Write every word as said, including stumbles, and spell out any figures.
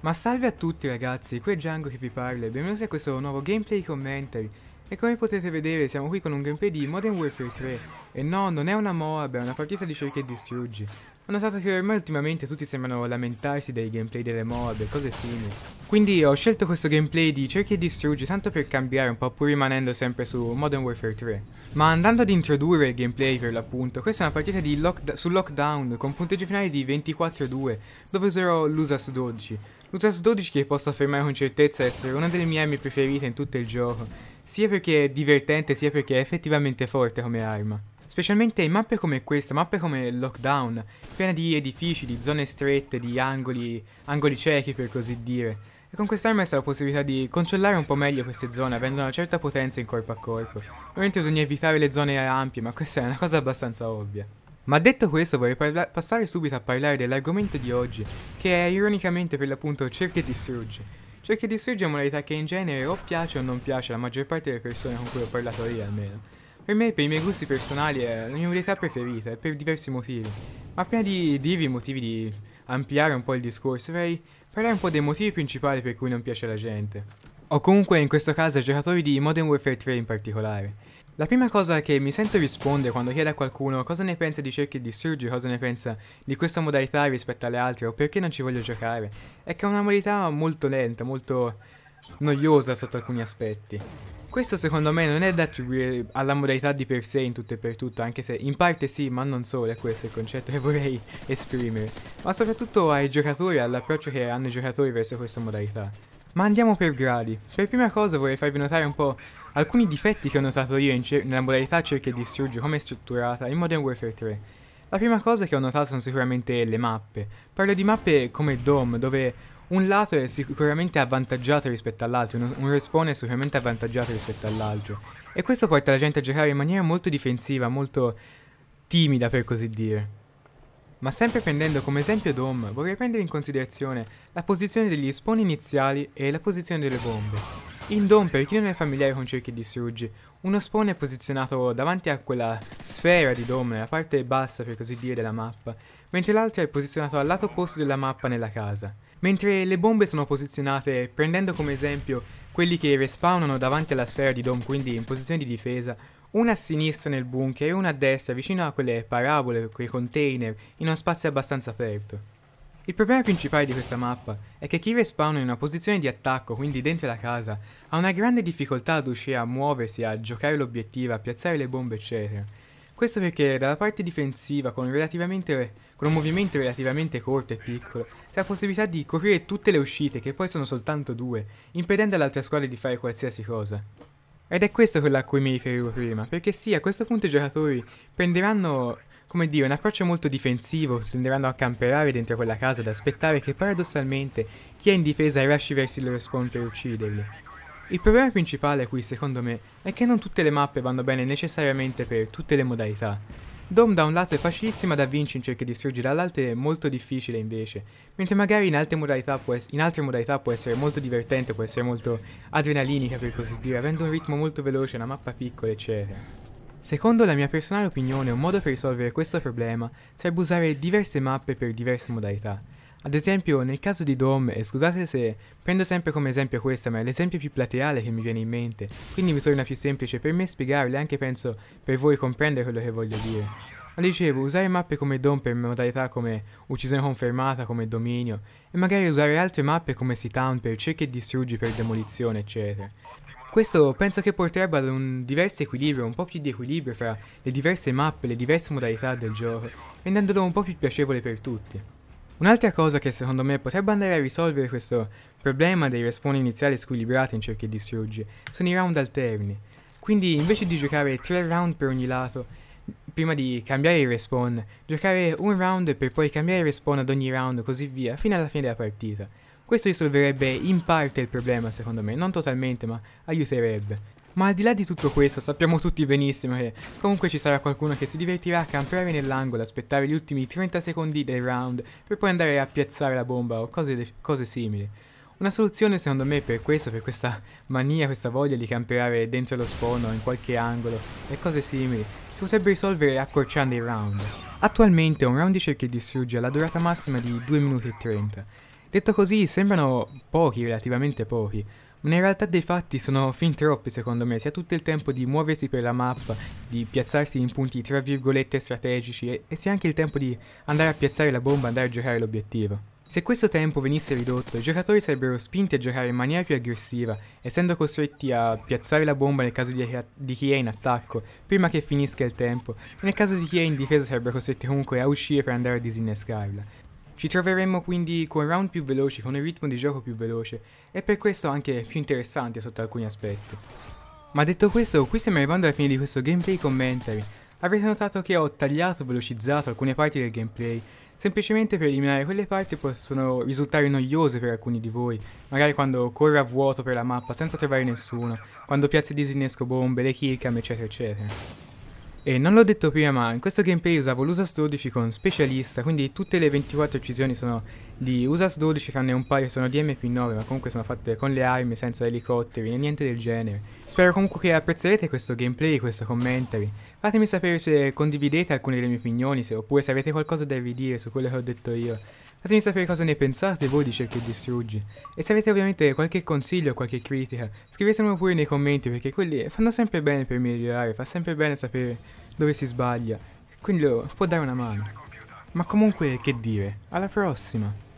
Ma salve a tutti ragazzi, qui è Django che vi parla e benvenuti a questo nuovo gameplay commentary. E come potete vedere siamo qui con un gameplay di Modern Warfare tre. E no, non è una M O A B, è una partita di Cerchi e Distruggi. Ho notato che ormai ultimamente tutti sembrano lamentarsi dei gameplay delle M O A B e cose simili. Quindi ho scelto questo gameplay di Cerchi e Distruggi tanto per cambiare un po', pur rimanendo sempre su Modern Warfare tre. Ma andando ad introdurre il gameplay per l'appunto, questa è una partita di lock su Lockdown con punteggi finali di ventiquattro a due, dove userò l'U S A S dodici. L'U S A S dodici che posso affermare con certezza essere una delle mie armi preferite in tutto il gioco, sia perché è divertente sia perché è effettivamente forte come arma. Specialmente in mappe come questa, mappe come Lockdown, piena di edifici, di zone strette, di angoli, angoli ciechi per così dire. E con quest'arma c'è la possibilità di controllare un po' meglio queste zone, avendo una certa potenza in corpo a corpo. Ovviamente bisogna evitare le zone ampie, ma questa è una cosa abbastanza ovvia. Ma detto questo vorrei passare subito a parlare dell'argomento di oggi, che è ironicamente per l'appunto Cerchi e Distruggi. Cerchi e Distruggi è una modalità che in genere o piace o non piace alla maggior parte delle persone con cui ho parlato io almeno. Per me, per i miei gusti personali, è la mia modalità preferita, e per diversi motivi. Ma prima di dirvi i motivi, di ampliare un po' il discorso, vorrei parlare un po' dei motivi principali per cui non piace alla gente. O comunque, in questo caso, ai giocatori di Modern Warfare tre in particolare. La prima cosa che mi sento rispondere quando chiedo a qualcuno cosa ne pensa di Cerchi e Distruggi, cosa ne pensa di questa modalità rispetto alle altre, o perché non ci voglio giocare, è che è una modalità molto lenta, molto noiosa sotto alcuni aspetti. Questo secondo me non è da attribuire alla modalità di per sé in tutto e per tutto, anche se in parte sì, ma non solo, è questo il concetto che vorrei esprimere, ma soprattutto ai giocatori, all'approccio che hanno i giocatori verso questa modalità. Ma andiamo per gradi. Per prima cosa vorrei farvi notare un po' alcuni difetti che ho notato io in nella modalità Cerchi e Distruggi, come è strutturata in Modern Warfare tre. La prima cosa che ho notato sono sicuramente le mappe. Parlo di mappe come Dome, dove un lato è sicuramente avvantaggiato rispetto all'altro, un respawn è sicuramente avvantaggiato rispetto all'altro. E questo porta la gente a giocare in maniera molto difensiva, molto timida per così dire. Ma sempre prendendo come esempio Dome, vorrei prendere in considerazione la posizione degli spawn iniziali e la posizione delle bombe. In Dome, per chi non è familiare con Cerchi e Distruggi, uno spawn è posizionato davanti a quella sfera di Dome, la parte bassa per così dire della mappa, mentre l'altro è posizionato al lato opposto della mappa nella casa. Mentre le bombe sono posizionate, prendendo come esempio quelli che respawnano davanti alla sfera di Dome, quindi in posizione di difesa, una a sinistra nel bunker e una a destra vicino a quelle parabole, quei container, in uno spazio abbastanza aperto. Il problema principale di questa mappa è che chi respawna in una posizione di attacco, quindi dentro la casa, ha una grande difficoltà ad uscire, a muoversi, a giocare l'obiettivo, a piazzare le bombe eccetera. Questo perché dalla parte difensiva, con, relativamente, con un movimento relativamente corto e piccolo, si ha la possibilità di coprire tutte le uscite, che poi sono soltanto due, impedendo all'altra squadra di fare qualsiasi cosa. Ed è questo quello a cui mi riferivo prima, perché sì, a questo punto i giocatori prenderanno, come dire, un approccio molto difensivo, tenderanno a camperare dentro quella casa ad aspettare che paradossalmente chi è in difesa rushi verso il loro spawn per ucciderli. Il problema principale qui, secondo me, è che non tutte le mappe vanno bene necessariamente per tutte le modalità. Dome da un lato è facilissima da vincere in Cerchi e Distruggi, dall'altro è molto difficile invece, mentre magari in altre modalità può, in altre modalità può essere molto divertente, può essere molto adrenalinica per così dire, avendo un ritmo molto veloce, una mappa piccola eccetera. Secondo la mia personale opinione, un modo per risolvere questo problema sarebbe usare diverse mappe per diverse modalità. Ad esempio, nel caso di Dome, e scusate se prendo sempre come esempio questa, ma è l'esempio più plateale che mi viene in mente, quindi mi torna più semplice per me spiegarle e anche penso per voi comprendere quello che voglio dire. Ma dicevo, usare mappe come Dome per modalità come Uccisione Confermata, come Dominio, e magari usare altre mappe come City Town per Cerchi e Distruggi, per Demolizione, eccetera. Questo penso che porterebbe ad un diverso equilibrio, un po' più di equilibrio fra le diverse mappe, le diverse modalità del gioco, rendendolo un po' più piacevole per tutti. Un'altra cosa che secondo me potrebbe andare a risolvere questo problema dei respawn iniziali squilibrati in Cerchi e Distruggi sono i round alterni. Quindi invece di giocare tre round per ogni lato, prima di cambiare il respawn, giocare un round per poi cambiare il respawn ad ogni round, così via, fino alla fine della partita. Questo risolverebbe in parte il problema secondo me, non totalmente ma aiuterebbe. Ma al di là di tutto questo sappiamo tutti benissimo che comunque ci sarà qualcuno che si divertirà a camperare nell'angolo, aspettare gli ultimi trenta secondi del round per poi andare a piazzare la bomba o cose, cose simili. Una soluzione secondo me per questo, per questa mania, questa voglia di camperare dentro lo spawn o in qualche angolo e cose simili, potrebbe risolvere accorciando il round. Attualmente un round di cerchi e distruggi ha la durata massima di due minuti e trenta. Detto così sembrano pochi, relativamente pochi, ma in realtà dei fatti sono fin troppi secondo me, si ha tutto il tempo di muoversi per la mappa, di piazzarsi in punti tra virgolette strategici e, e si ha anche il tempo di andare a piazzare la bomba e andare a giocare l'obiettivo. Se questo tempo venisse ridotto, i giocatori sarebbero spinti a giocare in maniera più aggressiva, essendo costretti a piazzare la bomba nel caso di, di chi è in attacco, prima che finisca il tempo, e nel caso di chi è in difesa sarebbero costretti comunque a uscire per andare a disinnescarla. Ci troveremmo quindi con round più veloci, con un ritmo di gioco più veloce e per questo anche più interessante sotto alcuni aspetti. Ma detto questo, qui stiamo arrivando alla fine di questo gameplay commentary. Avrete notato che ho tagliato, velocizzato alcune parti del gameplay, semplicemente per eliminare quelle parti che possono risultare noiose per alcuni di voi, magari quando corro a vuoto per la mappa senza trovare nessuno, quando piazzo e disinnesco bombe, le killcam eccetera eccetera. E non l'ho detto prima, ma in questo gameplay usavo l'U S A S dodici con Specialista, quindi tutte le ventiquattro uccisioni sono di U S A S dodici, tranne un paio sono di M P nove, ma comunque sono fatte con le armi, senza elicotteri e niente del genere. Spero comunque che apprezzerete questo gameplay, questo commentary. Fatemi sapere se condividete alcune delle mie opinioni, se, oppure se avete qualcosa da ridire su quello che ho detto io. Fatemi sapere cosa ne pensate voi di Cerchi e Distruggi. E se avete ovviamente qualche consiglio o qualche critica, scrivetemelo pure nei commenti perché quelli fanno sempre bene per migliorare, fa sempre bene sapere dove si sbaglia, quindi lo può dare una mano. Ma comunque che dire, alla prossima!